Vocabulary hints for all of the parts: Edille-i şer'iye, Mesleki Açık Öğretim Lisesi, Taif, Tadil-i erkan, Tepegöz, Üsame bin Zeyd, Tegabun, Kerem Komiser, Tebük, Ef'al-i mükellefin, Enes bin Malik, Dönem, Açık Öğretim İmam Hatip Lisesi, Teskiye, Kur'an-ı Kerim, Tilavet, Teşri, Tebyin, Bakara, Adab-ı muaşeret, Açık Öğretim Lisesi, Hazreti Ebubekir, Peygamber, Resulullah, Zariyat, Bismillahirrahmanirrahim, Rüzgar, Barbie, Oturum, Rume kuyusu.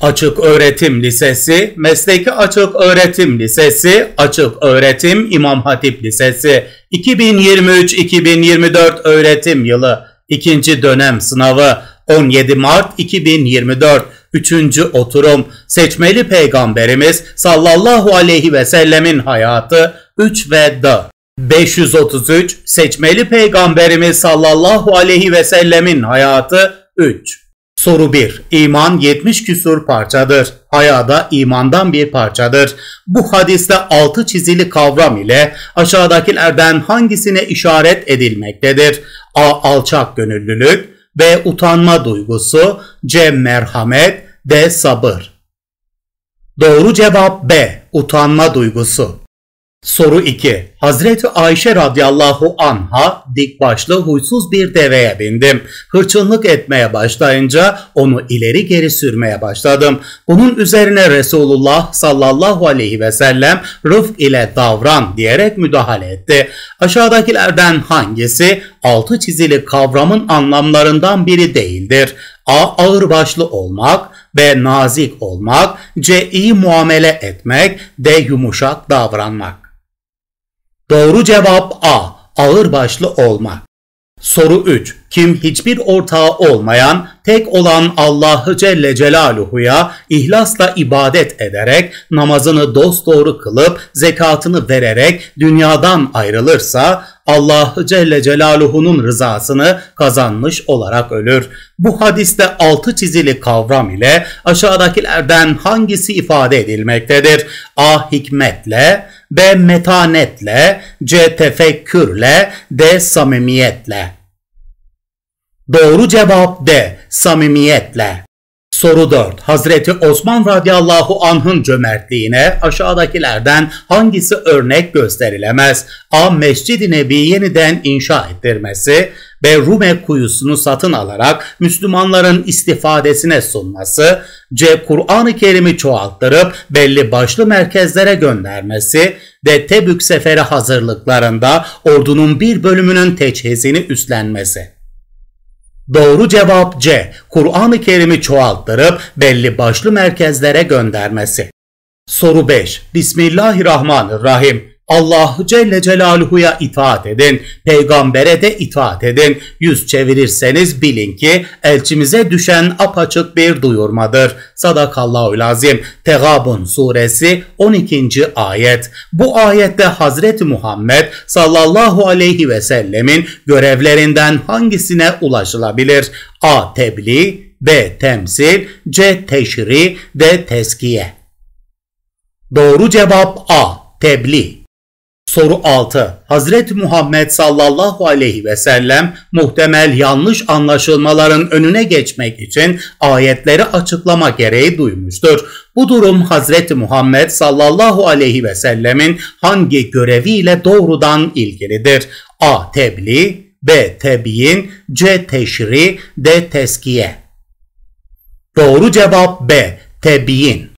Açık Öğretim Lisesi, Mesleki Açık Öğretim Lisesi, Açık Öğretim İmam Hatip Lisesi 2023-2024 öğretim yılı 2. dönem sınavı 17 Mart 2024 3. oturum seçmeli Peygamberimiz sallallahu aleyhi ve sellemin hayatı 3 ve 4. 533 seçmeli Peygamberimiz sallallahu aleyhi ve sellemin hayatı 3. Soru 1. İman 70 küsur parçadır. Haya da imandan bir parçadır. Bu hadiste altı çizili kavram ile aşağıdakilerden hangisine işaret edilmektedir? A. Alçak gönüllülük, B. Utanma duygusu, C. Merhamet, D. Sabır. Doğru cevap B. Utanma duygusu. Soru 2. Hazreti Ayşe radıyallahu anha dik başlı huysuz bir deveye bindim. Hırçınlık etmeye başlayınca onu ileri geri sürmeye başladım. Bunun üzerine Resulullah sallallahu aleyhi ve sellem rıfk ile davran diyerek müdahale etti. Aşağıdakilerden hangisi altı çizili kavramın anlamlarından biri değildir? A. Ağırbaşlı olmak, B. Nazik olmak, C. İyi muamele etmek, D. Yumuşak davranmak. Doğru cevap A. Ağırbaşlı olmak. Soru 3. Kim hiçbir ortağı olmayan, tek olan Allah Celle Celaluhu'ya ihlasla ibadet ederek, namazını dosdoğru kılıp, zekatını vererek dünyadan ayrılırsa, Allah Celle Celaluhu'nun rızasını kazanmış olarak ölür. Bu hadiste altı çizili kavram ile aşağıdakilerden hangisi ifade edilmektedir? A. Hikmetle, B. Metanetle, C. Tefekkürle, D. Samimiyetle. Doğru cevap D. Samimiyetle. Soru 4. Hazreti Osman radıyallahu anh'ın cömertliğine aşağıdakilerden hangisi örnek gösterilemez? A. Mescid-i Nebi'yi yeniden inşa ettirmesi, B. Rume kuyusunu satın alarak Müslümanların istifadesine sunması, C. Kur'an-ı Kerim'i çoğalttırıp belli başlı merkezlere göndermesi, D. Tebük seferi hazırlıklarında ordunun bir bölümünün teçhizini üstlenmesi. Doğru cevap C. Kur'an-ı Kerim'i çoğalttırıp belli başlı merkezlere göndermesi. Soru 5. Bismillahirrahmanirrahim. Allah Celle Celaluhu'ya itaat edin, peygambere de itaat edin. Yüz çevirirseniz bilin ki elçimize düşen apaçık bir duyurmadır. Sadakallahu'l-Azim. Tegabun suresi 12. ayet. Bu ayette Hz. Muhammed sallallahu aleyhi ve sellemin görevlerinden hangisine ulaşılabilir? A. Tebliğ, B. Temsil, C. Teşri, D. Teskiye. Doğru cevap A. Tebliğ. Soru 6. Hazreti Muhammed sallallahu aleyhi ve sellem muhtemel yanlış anlaşılmaların önüne geçmek için ayetleri açıklama gereği duymuştur. Bu durum Hazreti Muhammed sallallahu aleyhi ve sellemin hangi göreviyle doğrudan ilgilidir? A. Tebliğ, B. Tebyin, C. Teşri, D. Teskiye. Doğru cevap B. Tebyin.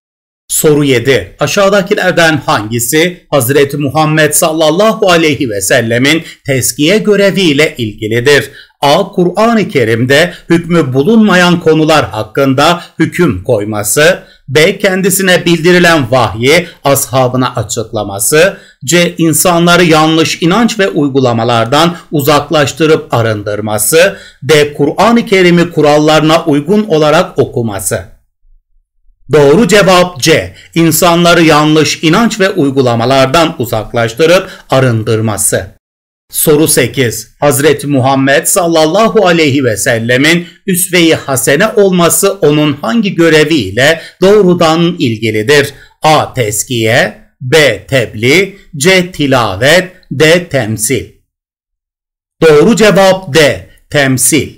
Soru 7. Aşağıdakilerden hangisi Hz. Muhammed sallallahu aleyhi ve sellemin teskiye göreviyle ilgilidir? A. Kur'an-ı Kerim'de hükmü bulunmayan konular hakkında hüküm koyması, B. Kendisine bildirilen vahyi ashabına açıklaması, C. İnsanları yanlış inanç ve uygulamalardan uzaklaştırıp arındırması, D. Kur'an-ı Kerim'i kurallarına uygun olarak okuması. Doğru cevap C. İnsanları yanlış inanç ve uygulamalardan uzaklaştırıp arındırması. Soru 8. Hz. Muhammed sallallahu aleyhi ve sellemin üsve-i hasene olması onun hangi göreviyle doğrudan ilgilidir? A. Teskiye, B. Tebliğ, C. Tilavet, D. Temsil. Doğru cevap D. Temsil.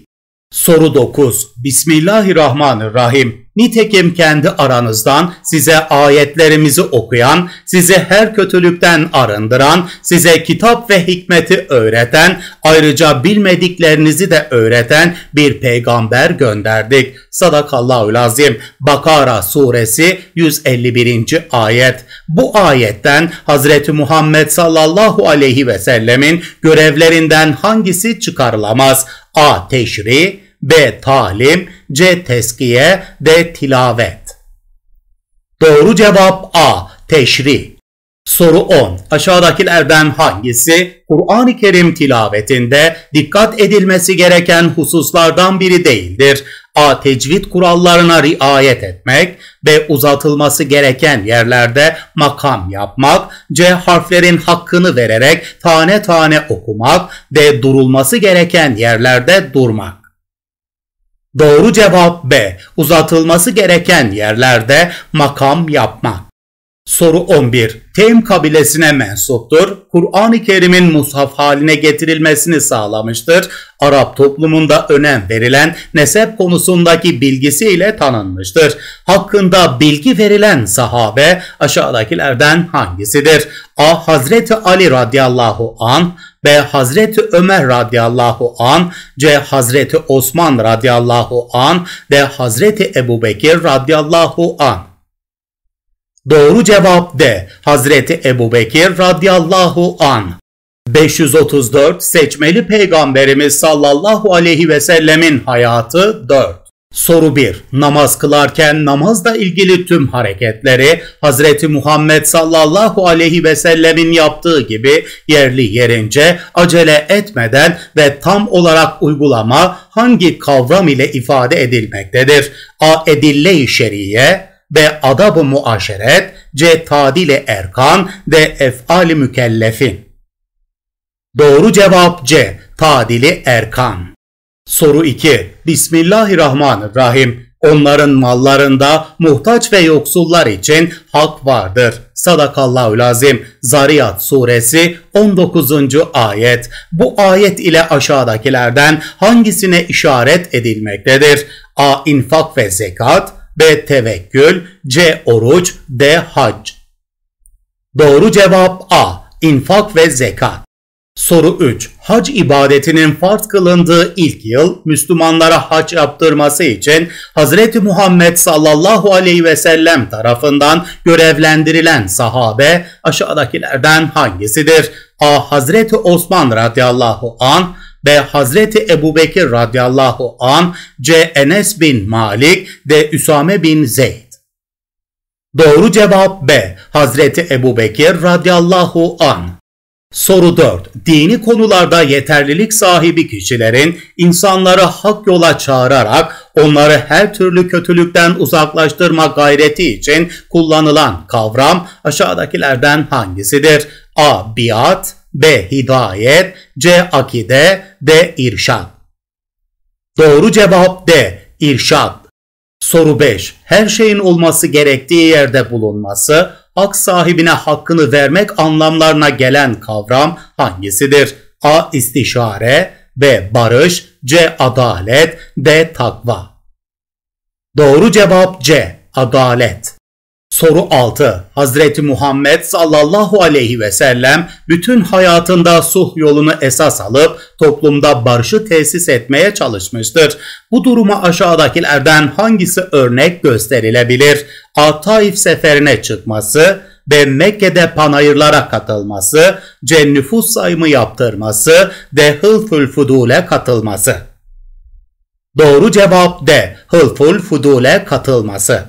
Soru 9. Bismillahirrahmanirrahim. Nitekim kendi aranızdan size ayetlerimizi okuyan, sizi her kötülükten arındıran, size kitap ve hikmeti öğreten, ayrıca bilmediklerinizi de öğreten bir peygamber gönderdik. Sadakallahu'l-Azim. Bakara suresi 151. ayet. Bu ayetten Hz. Muhammed sallallahu aleyhi ve sellemin görevlerinden hangisi çıkarılamaz? A. Teşri, B. Talim, C. Teskiye, D. Tilavet. Doğru cevap A. Teşri. Soru 10. Aşağıdakilerden hangisi Kur'an-ı Kerim tilavetinde dikkat edilmesi gereken hususlardan biri değildir? A. Tecvid kurallarına riayet etmek. B. Uzatılması gereken yerlerde makam yapmak. C. Harflerin hakkını vererek tane tane okumak. D. Durulması gereken yerlerde durmak. Doğru cevap B. Uzatılması gereken yerlerde makam yapmak. Soru 11. Teym kabilesine mensuptur. Kur'an-ı Kerim'in mushaf haline getirilmesini sağlamıştır. Arap toplumunda önem verilen nesep konusundaki bilgisiyle tanınmıştır. Hakkında bilgi verilen sahabe aşağıdakilerden hangisidir? A. Hazreti Ali radıyallahu anh. B. Hazreti Ömer radıyallahu anh. C. Hazreti Osman radıyallahu anh. D. Hazreti Ebubekir radıyallahu anh. Doğru cevap D. Hazreti Ebubekir radıyallahu an. 534. Seçmeli Peygamberimiz sallallahu aleyhi ve sellemin hayatı 4. Soru 1. Namaz kılarken namazla ilgili tüm hareketleri Hz. Muhammed sallallahu aleyhi ve sellemin yaptığı gibi yerli yerince, acele etmeden ve tam olarak uygulama hangi kavram ile ifade edilmektedir? A. Edille-i şer'iye. B. Adab-ı muaşeret. C. Tadil-i erkan. D. Ef'al-i mükellefin. Doğru cevap C. Tadil-i erkan. Soru 2. Bismillahirrahmanirrahim. Onların mallarında muhtaç ve yoksullar için hak vardır. Sadakallahülazim. Zariyat suresi 19. ayet. Bu ayet ile aşağıdakilerden hangisine işaret edilmektedir? A. İnfak ve zekat. B. Tevekkül. C. Oruç. D. Hac. Doğru cevap A. İnfak ve zekat. Soru 3. Hac ibadetinin farz kılındığı ilk yıl Müslümanlara hac yaptırması için Hz. Muhammed sallallahu aleyhi ve sellem tarafından görevlendirilen sahabe aşağıdakilerden hangisidir? A. Hz. Osman radıyallahu anh. B. Hazreti Ebubekir radıyallahu an. C. Enes bin Malik. D. Üsame bin Zeyd. Doğru cevap B. Hazreti Ebubekir radıyallahu an. Soru 4. Dini konularda yeterlilik sahibi kişilerin insanları hak yola çağırarak onları her türlü kötülükten uzaklaştırma gayreti için kullanılan kavram aşağıdakilerden hangisidir? A. Biat. B. Hidayet. C. Akide. D. İrşad. Doğru cevap D. İrşad. Soru 5. Her şeyin olması gerektiği yerde bulunması, hak sahibine hakkını vermek anlamlarına gelen kavram hangisidir? A. İstişare. B. Barış. C. Adalet. D. Takva. Doğru cevap C. Adalet. Soru 6. Hazreti Muhammed sallallahu aleyhi ve sellem bütün hayatında sulh yolunu esas alıp toplumda barışı tesis etmeye çalışmıştır. Bu duruma aşağıdakilerden hangisi örnek gösterilebilir? A. Taif seferine çıkması. B. Mekke'de panayırlara katılması. C. Nüfus sayımı yaptırması. D. Hılful Fudul'e katılması. Doğru cevap D. Hılful Fudul'e katılması.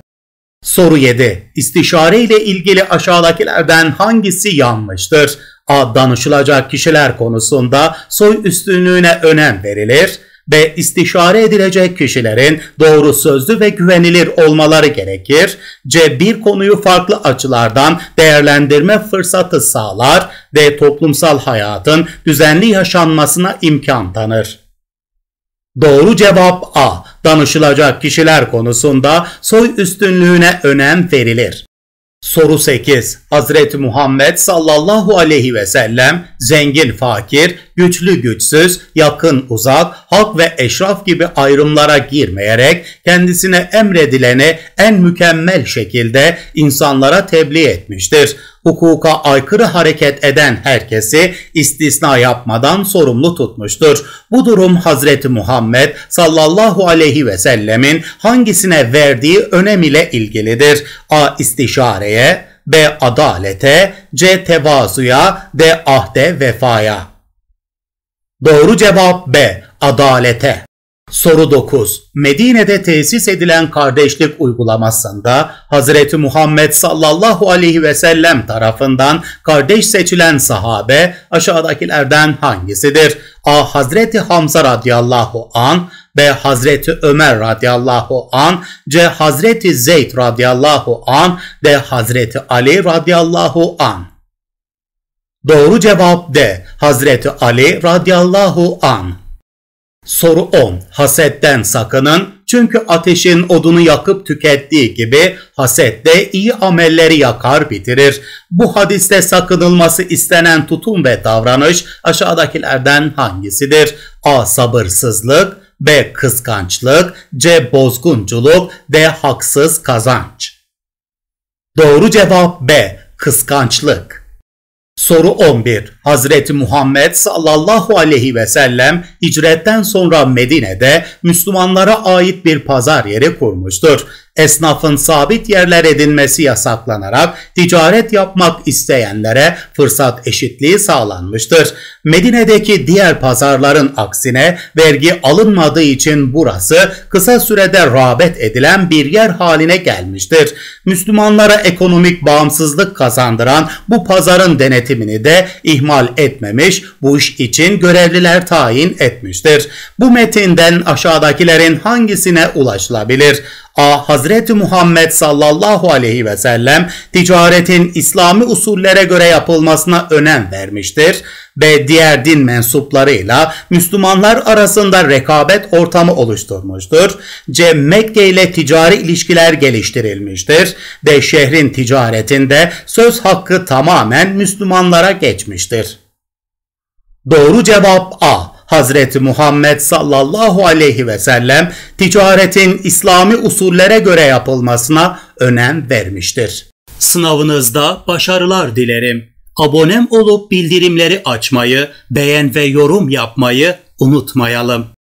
Soru 7. İstişare ile ilgili aşağıdakilerden hangisi yanlıştır? A. Danışılacak kişiler konusunda soy üstünlüğüne önem verilir. B. İstişare edilecek kişilerin doğru sözlü ve güvenilir olmaları gerekir. C. Bir konuyu farklı açılardan değerlendirme fırsatı sağlar. D. Toplumsal hayatın düzenli yaşanmasına imkan tanır. Doğru cevap A. Danışılacak kişiler konusunda soy üstünlüğüne önem verilir. Soru 8. Hz. Muhammed sallallahu aleyhi ve sellem zengin fakir, güçlü güçsüz, yakın uzak, halk ve eşraf gibi ayrımlara girmeyerek kendisine emredileni en mükemmel şekilde insanlara tebliğ etmiştir. Hukuka aykırı hareket eden herkesi istisna yapmadan sorumlu tutmuştur. Bu durum Hz. Muhammed sallallahu aleyhi ve sellemin hangisine verdiği önem ile ilgilidir? A. İstişareye. B. Adalete. C. Tevazuya. D. Ahde vefaya. Doğru cevap B. Adalete. Soru 9. Medine'de tesis edilen kardeşlik uygulamasında Hz. Muhammed sallallahu aleyhi ve sellem tarafından kardeş seçilen sahabe aşağıdakilerden hangisidir? A. Hazreti Hamza radıyallahu an, B. Hazreti Ömer radıyallahu an, C. Hazreti Zeyd radıyallahu an, D. Hazreti Ali radıyallahu an. Doğru cevap D. Hazreti Ali radıyallahu an. Soru 10. Hasetten sakının çünkü ateşin odunu yakıp tükettiği gibi haset de iyi amelleri yakar bitirir. Bu hadiste sakınılması istenen tutum ve davranış aşağıdakilerden hangisidir? A. Sabırsızlık, B. Kıskançlık, C. Bozgunculuk, D. Haksız kazanç. Doğru cevap B. Kıskançlık. Soru 11. Hazreti Muhammed sallallahu aleyhi ve sellem hicretten sonra Medine'de Müslümanlara ait bir pazar yeri kurmuştur. Esnafın sabit yerler edinmesi yasaklanarak ticaret yapmak isteyenlere fırsat eşitliği sağlanmıştır. Medine'deki diğer pazarların aksine vergi alınmadığı için burası kısa sürede rağbet edilen bir yer haline gelmiştir. Müslümanlara ekonomik bağımsızlık kazandıran bu pazarın denetimini de ihmal etmemiş, bu iş için görevliler tayin etmiştir. Bu metinden aşağıdakilerin hangisine ulaşılabilir? A. Hazreti Muhammed sallallahu aleyhi ve sellem ticaretin İslami usullere göre yapılmasına önem vermiştir. B. Diğer din mensuplarıyla Müslümanlar arasında rekabet ortamı oluşturmuştur. C. Mekke ile ticari ilişkiler geliştirilmiştir. D. Şehrin ticaretinde söz hakkı tamamen Müslümanlara geçmiştir. Doğru cevap A. Hazreti Muhammed sallallahu aleyhi ve sellem ticaretin İslami usullere göre yapılmasına önem vermiştir. Sınavınızda başarılar dilerim. Abonem olup bildirimleri açmayı, beğen ve yorum yapmayı unutmayalım.